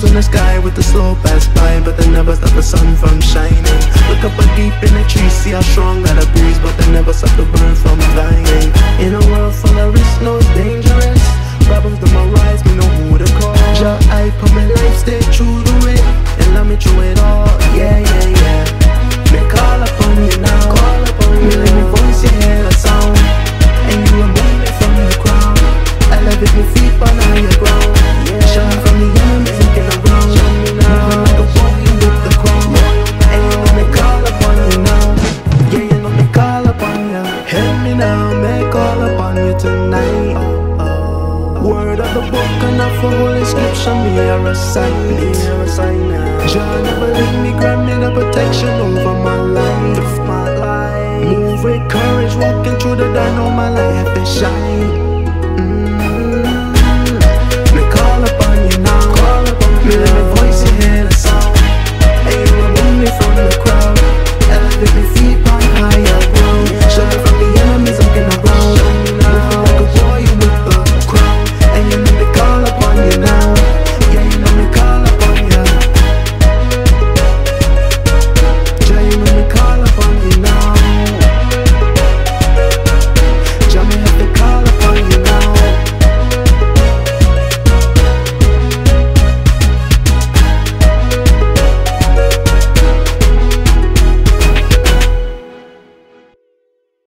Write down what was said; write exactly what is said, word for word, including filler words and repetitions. clouds in the sky with the slow pass by, but they never stop the sun from shining. Look up deep in the trees, see how strong that a breeze, but they never stop the burn from dying. In a world full of risk, no dangerous problems them arise, me know who to call. Jah, I put my life, stay true to it, and let me through it all. Yeah, yeah, yeah. Me call upon you now, call upon me, let me voice your head a sound, and you will move me from the ground. I love it, me feet on the ground. Show me from the enemies and get around. Show me now, you know me call you with the crown, and you know me call upon you now. Yeah, you know me call upon you. Hear me now, me call upon you tonight. Word of the book and of the Holy Scripture, me a recite. Jah never leave me, grant me the protection over my life. Move with courage, walking through the dawn, all my life is shine. Let me voice your head a song, and you remove me from the crowd.